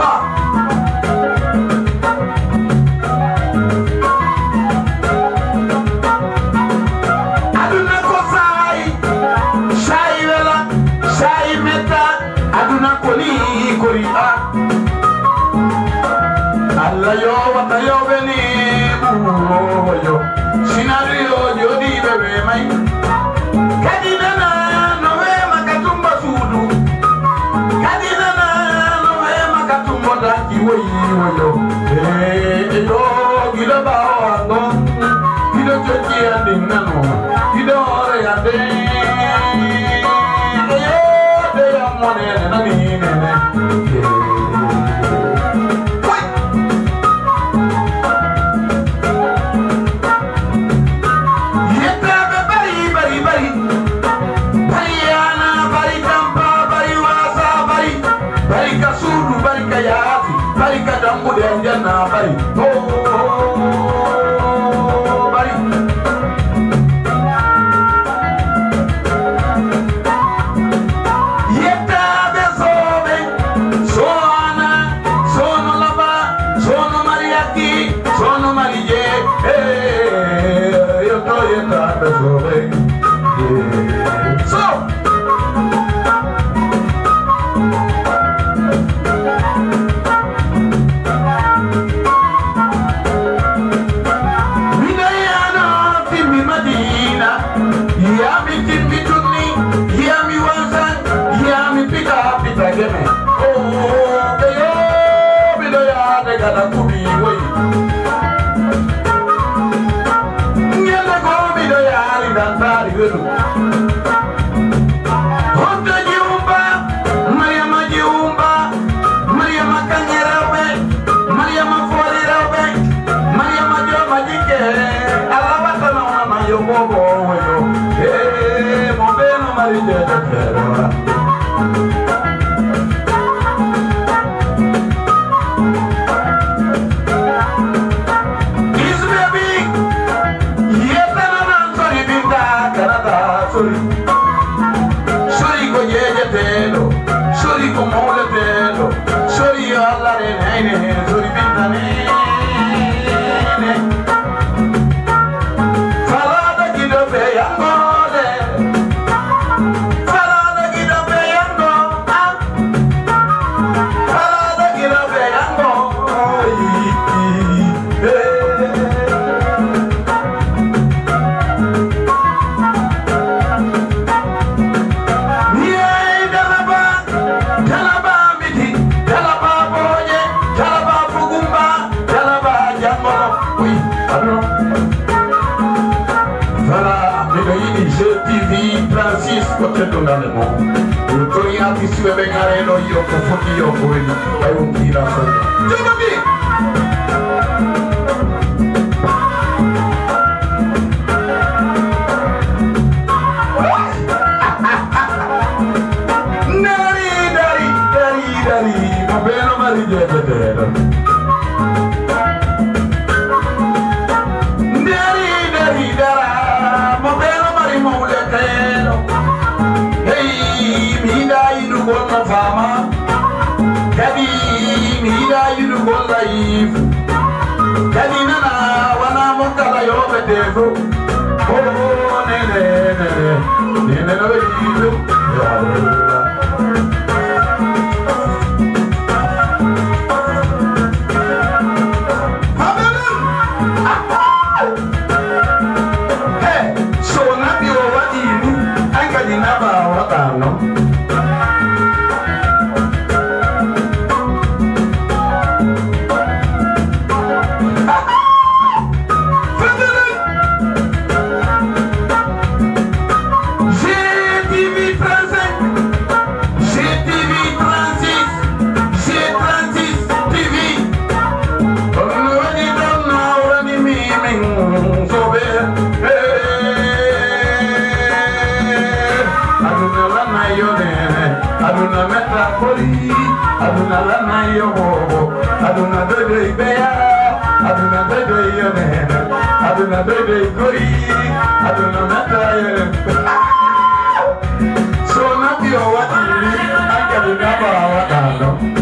So not your what you need, I can never.